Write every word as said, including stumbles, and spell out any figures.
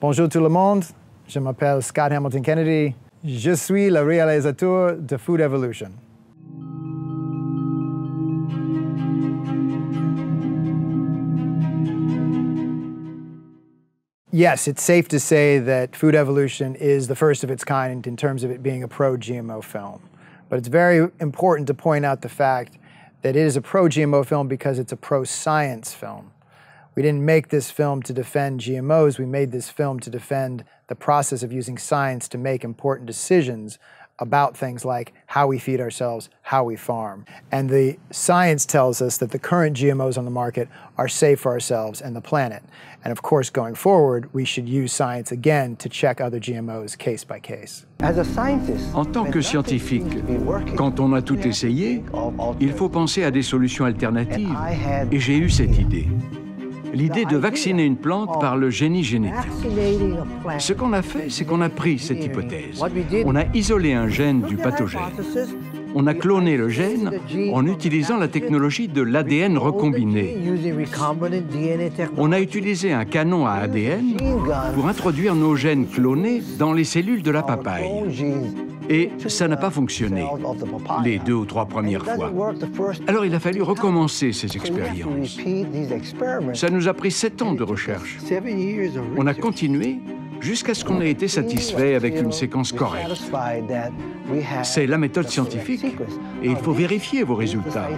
Bonjour tout le monde, je m'appelle Scott Hamilton Kennedy. Je suis le réalisateur de Food Evolution. Yes, it's safe to say that Food Evolution is the first of its kind in terms of it being a pro-G M O film. But it's very important to point out the fact that it is a pro-G M O film because it's a pro-science film. We didn't make this film to defend G M Os, we made this film to defend the process of using science to make important decisions about things like how we feed ourselves, how we farm. And the science tells us that the current G M Os on the market are safe for ourselves and the planet. And of course, going forward, we should use science again to check other G M Os case by case. As a scientist, en tant que scientifique, quand on a tout essayé, il faut penser à des solutions alternatives. Et j'ai eu cette idée. L'idée de vacciner une plante par le génie génétique. Ce qu'on a fait, c'est qu'on a pris cette hypothèse. On a isolé un gène du pathogène. On a cloné le gène en utilisant la technologie de l'A D N recombiné. On a utilisé un canon à A D N pour introduire nos gènes clonés dans les cellules de la papaye. Et ça n'a pas fonctionné, les deux ou trois premières fois. Alors il a fallu recommencer ces expériences. Ça nous a pris sept ans de recherche. On a continué jusqu'à ce qu'on ait été satisfait avec une séquence correcte. C'est la méthode scientifique et il faut vérifier vos résultats.